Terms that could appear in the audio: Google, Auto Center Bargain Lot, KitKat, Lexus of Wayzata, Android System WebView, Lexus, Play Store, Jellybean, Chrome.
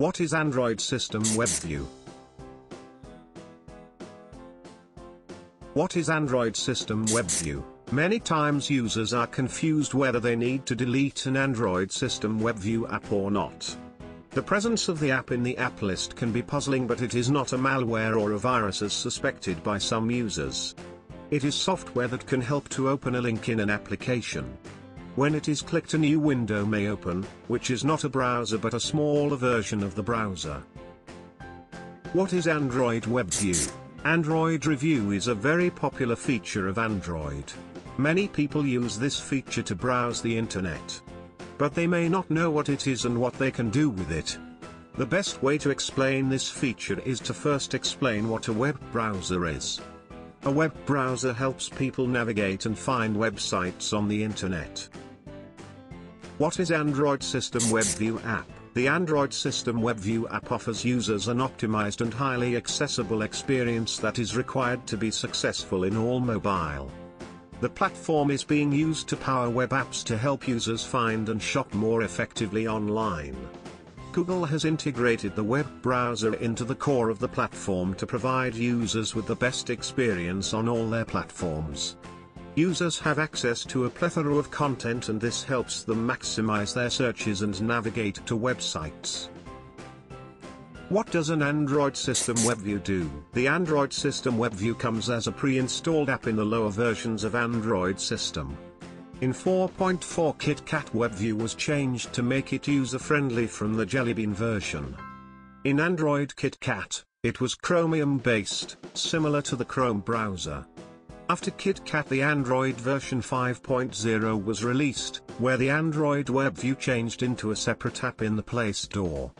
What is Android System WebView? What is Android System WebView? Many times users are confused whether they need to delete an Android System WebView app or not. The presence of the app in the app list can be puzzling, but it is not a malware or a virus as suspected by some users. It is software that can help to open a link in an application. When it is clicked, a new window may open, which is not a browser but a smaller version of the browser. What is Android WebView? Android Review is a very popular feature of Android. Many people use this feature to browse the internet. But they may not know what it is and what they can do with it. The best way to explain this feature is to first explain what a web browser is. A web browser helps people navigate and find websites on the internet. What is Android System WebView app? The Android System WebView app offers users an optimized and highly accessible experience that is required to be successful in all mobile. The platform is being used to power web apps to help users find and shop more effectively online. Google has integrated the web browser into the core of the platform to provide users with the best experience on all their platforms. Users have access to a plethora of content, and this helps them maximize their searches and navigate to websites. What does an Android System WebView do? The Android System WebView comes as a pre-installed app in the lower versions of Android System. In 4.4, KitKat WebView was changed to make it user-friendly from the Jellybean version. In Android KitKat, it was Chromium-based, similar to the Chrome browser. After KitKat, the Android version 5.0 was released, where the Android WebView changed into a separate app in the Play Store.